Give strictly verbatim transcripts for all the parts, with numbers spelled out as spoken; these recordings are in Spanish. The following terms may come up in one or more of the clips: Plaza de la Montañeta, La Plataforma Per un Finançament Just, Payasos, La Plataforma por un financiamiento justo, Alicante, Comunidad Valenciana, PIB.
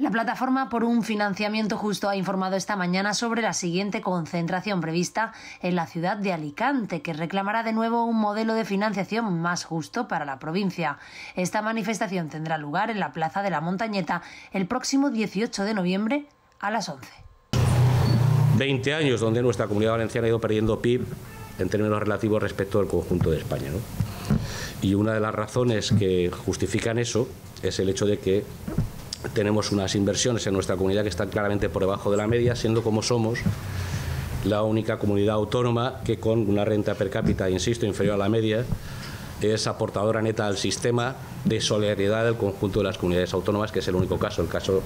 La Plataforma por un financiamiento justo ha informado esta mañana sobre la siguiente concentración prevista en la ciudad de Alicante, que reclamará de nuevo un modelo de financiación más justo para la provincia. Esta manifestación tendrá lugar en la Plaza de la Montañeta el próximo dieciocho de noviembre a las once. veinte años donde nuestra Comunidad Valenciana ha ido perdiendo P I B en términos relativos respecto al conjunto de España, ¿no? Y una de las razones que justifican eso es el hecho de que tenemos unas inversiones en nuestra comunidad que están claramente por debajo de la media, siendo como somos la única comunidad autónoma que, con una renta per cápita, insisto, inferior a la media, es aportadora neta al sistema de solidaridad del conjunto de las comunidades autónomas, que es el único caso. El caso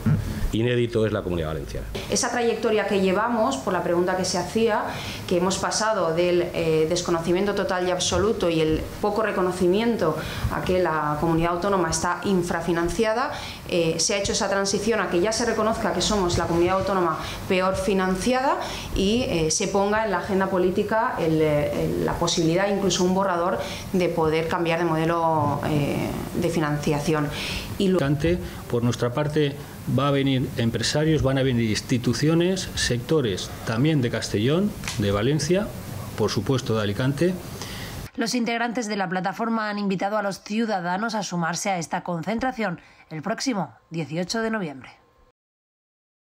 inédito es la Comunidad Valenciana. Esa trayectoria que llevamos, por la pregunta que se hacía, que hemos pasado del eh, desconocimiento total y absoluto y el poco reconocimiento a que la comunidad autónoma está infrafinanciada, eh, se ha hecho esa transición a que ya se reconozca que somos la comunidad autónoma peor financiada y eh, se ponga en la agenda política el, el, la posibilidad, incluso un borrador, de poder cambiar de modelo eh, de financiación. Y lo... Por nuestra parte va a venir empresarios, van a venir instituciones, sectores también de Castellón, de Valencia, por supuesto de Alicante. Los integrantes de la plataforma han invitado a los ciudadanos a sumarse a esta concentración el próximo dieciocho de noviembre.